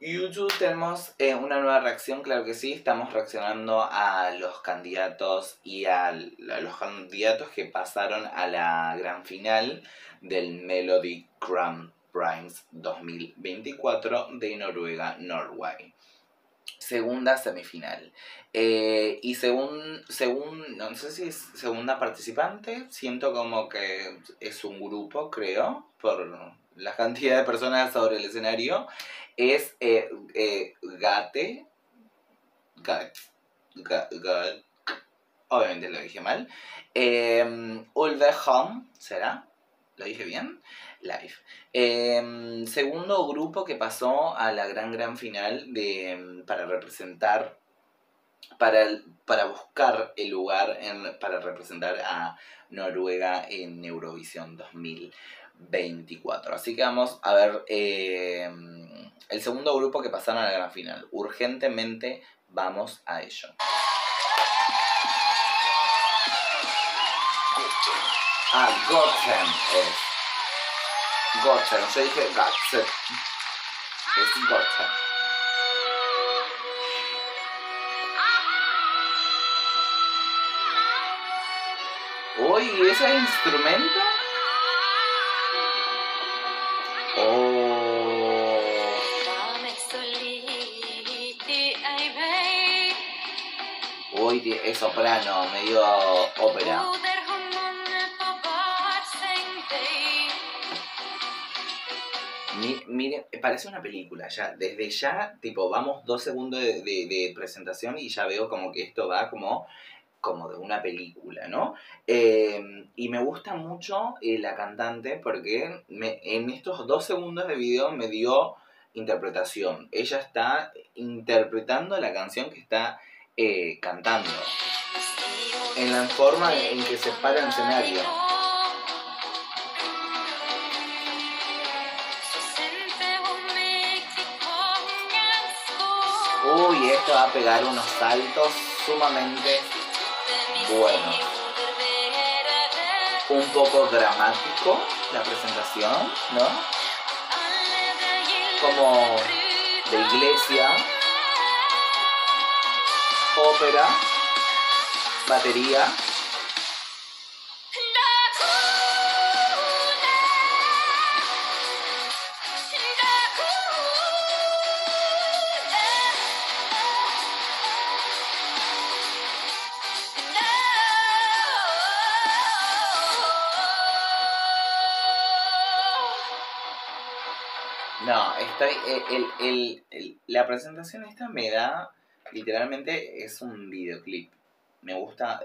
YouTube tenemos una nueva reacción, claro que sí, estamos reaccionando a los candidatos y a los candidatos que pasaron a la gran final del Melodi Grand Prix 2024 de Noruega-Norway. Segunda semifinal. Y según, no sé si es segunda participante, siento como que es un grupo, creo, por la cantidad de personas sobre el escenario, es Gåte. Obviamente lo dije mal. Home ¿será? ¿Lo dije bien? Live. Segundo grupo que pasó a la gran final para representar, para buscar el lugar para representar a Noruega en Eurovisión 2024. Así que vamos a ver el segundo grupo que pasaron a la gran final. Urgentemente vamos a ello. Gåte, yo dije Gåte. Es Gåte. Uy, ¿ese instrumento? Uy, es soprano, medio ópera. Miren, parece una película, ya, desde ya, tipo, vamos 2 segundos de presentación y ya veo como que esto va como de una película, ¿no? Y me gusta mucho la cantante porque en estos 2 segundos de video me dio interpretación. Ella está interpretando la canción que está cantando, en la forma en que se para el escenario. Uy, esto va a pegar unos saltos sumamente buenos. Un poco dramático la presentación, ¿no? Como de iglesia, ópera, batería. No, la presentación esta me da, literalmente es un videoclip. Me gusta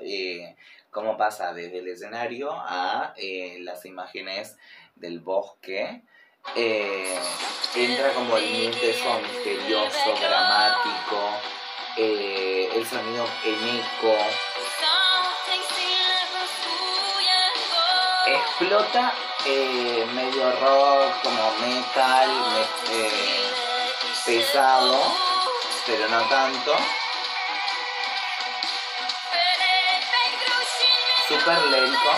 cómo pasa desde el escenario a las imágenes del bosque. Entra como el son misterioso, dramático, el sonido en eco. Explota medio rock, como metal, pesado, pero no tanto. Super lento.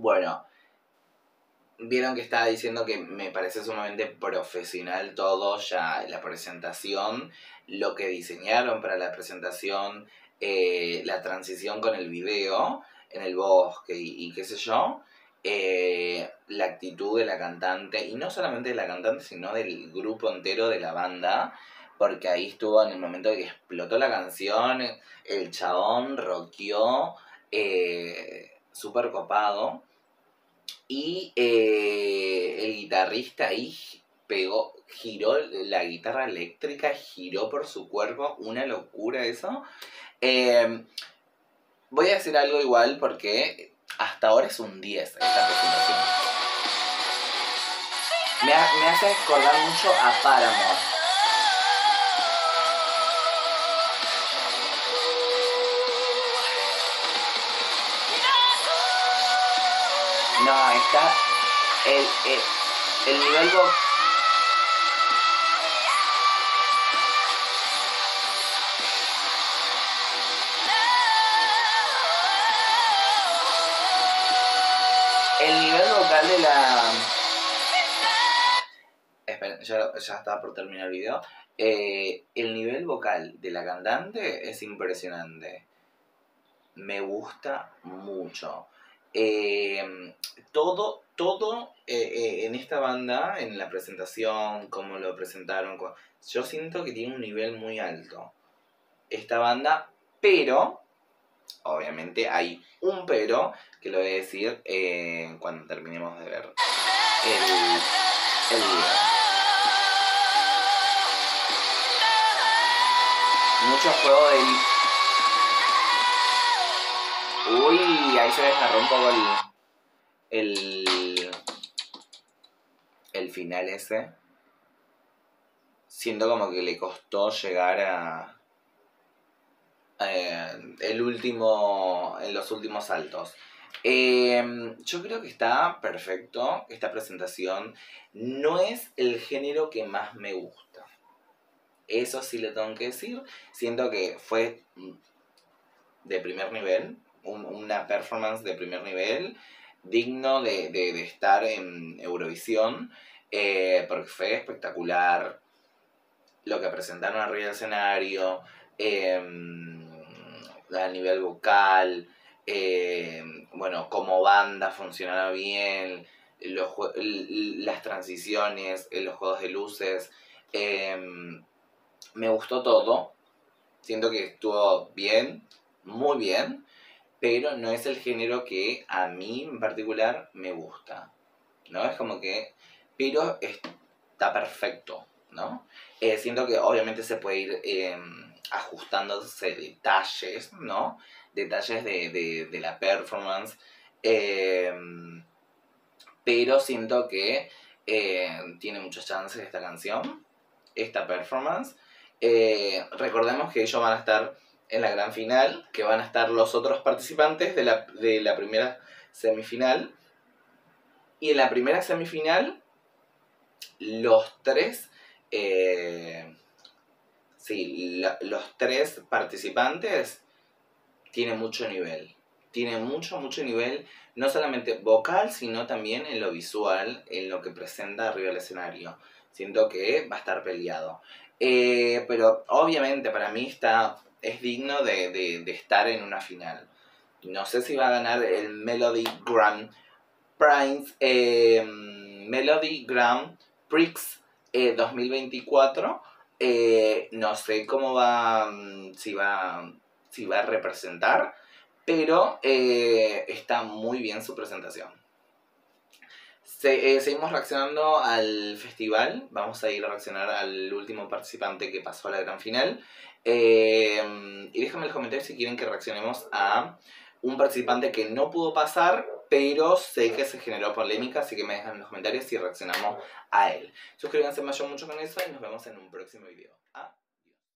Bueno, vieron que estaba diciendo que me parece sumamente profesional todo, ya la presentación, lo que diseñaron para la presentación, la transición con el video en el bosque y qué sé yo, la actitud de la cantante, y no solamente de la cantante, sino del grupo entero de la banda, porque ahí estuvo en el momento que explotó la canción, el chabón rockeó, súper copado. Y el guitarrista ahí giró la guitarra eléctrica, giró por su cuerpo, una locura eso. Voy a decir algo igual porque hasta ahora es un 10 esta presentación. Me hace acordar mucho a Paramore. No, está el nivel 2. El nivel vocal de la... Esperen, ya estaba por terminar el video. El nivel vocal de la cantante es impresionante. Me gusta mucho. Todo en esta banda, en la presentación, cómo lo presentaron. Yo siento que tiene un nivel muy alto esta banda, pero... Obviamente hay un pero que lo voy a decir cuando terminemos de ver el video. Mucho juego del... Uy, ahí se desgarró un poco el final ese. Siento como que le costó llegar a... en los últimos saltos. Yo creo que está perfecto esta presentación. No es el género que más me gusta, eso sí le tengo que decir. Siento que fue de primer nivel, una performance de primer nivel, digno de estar en Eurovisión, porque fue espectacular lo que presentaron arriba del escenario, a nivel vocal, bueno, como banda funcionaba bien, las transiciones, los juegos de luces, me gustó todo. Siento que estuvo bien, muy bien, pero no es el género que a mí en particular me gusta, ¿no? Es como que, pero está perfecto, ¿no? Siento que obviamente se puede ir... ajustándose detalles, ¿no? Detalles de la performance. Pero siento que tiene muchas chances esta canción, esta performance. Recordemos que ellos van a estar en la gran final, que van a estar los otros participantes de la primera semifinal. Y en la primera semifinal, los tres... Sí, los tres participantes tienen mucho nivel. Tienen mucho nivel, no solamente vocal, sino también en lo visual, en lo que presenta arriba del escenario. Siento que va a estar peleado. Pero obviamente para mí es digno de estar en una final. No sé si va a ganar el Melodi Grand Prix, 2024. No sé cómo va, si va a representar, pero está muy bien su presentación. Seguimos reaccionando al festival. Vamos a ir a reaccionar al último participante que pasó a la gran final. Y déjame en los comentarios si quieren que reaccionemos a un participante que no pudo pasar, pero sé que se generó polémica, así que me dejan en los comentarios si reaccionamos a él. Suscríbanse, me ayudan mucho con eso y nos vemos en un próximo video.